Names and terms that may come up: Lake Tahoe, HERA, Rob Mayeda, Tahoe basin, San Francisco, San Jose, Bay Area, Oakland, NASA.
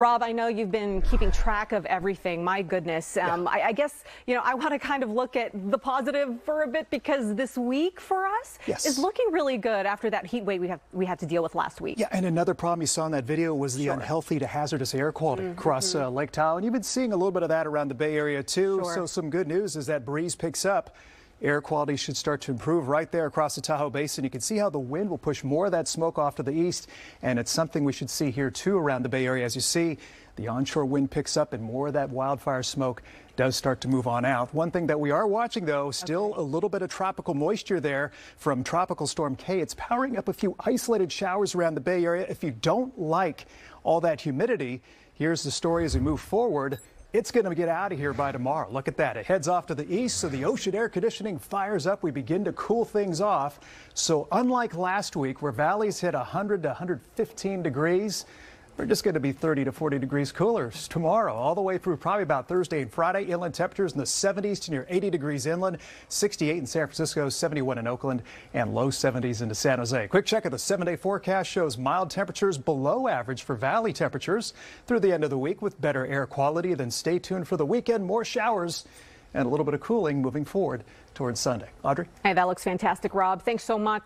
Rob, I know you've been keeping track of everything. My goodness. I guess, you know, I want to kind of look at the positive for a bit, because this week for us is looking really good after that heat wave we had to deal with last week. Yeah, and another problem you saw in that video was the unhealthy to hazardous air quality across Lake Tahoe. And you've been seeing a little bit of that around the Bay Area, too. So some good news is that breeze picks up. Air quality should start to improve right there across the Tahoe basin. You can see how the wind will push more of that smoke off to the east, and it's something we should see here too around the Bay Area. As you see, the onshore wind picks up and more of that wildfire smoke does start to move on out. One thing that we are watching, though, still a little bit of tropical moisture there from Tropical Storm K. It's powering up a few isolated showers around the Bay Area. If you don't like all that humidity, here's the story as we move forward. It's going to get out of here by tomorrow. Look at that. It heads off to the east, so the ocean air conditioning fires up. We begin to cool things off. So unlike last week, where valleys hit 100 to 115 degrees, we're just going to be 30 to 40 degrees cooler tomorrow, all the way through probably about Thursday and Friday. Inland temperatures in the 70s to near 80 degrees inland, 68 in San Francisco, 71 in Oakland, and low 70s into San Jose. Quick check of the 7-day forecast shows mild temperatures below average for valley temperatures through the end of the week with better air quality. Then stay tuned for the weekend, more showers and a little bit of cooling moving forward towards Sunday. Audrey? Hey, that looks fantastic, Rob. Thanks so much.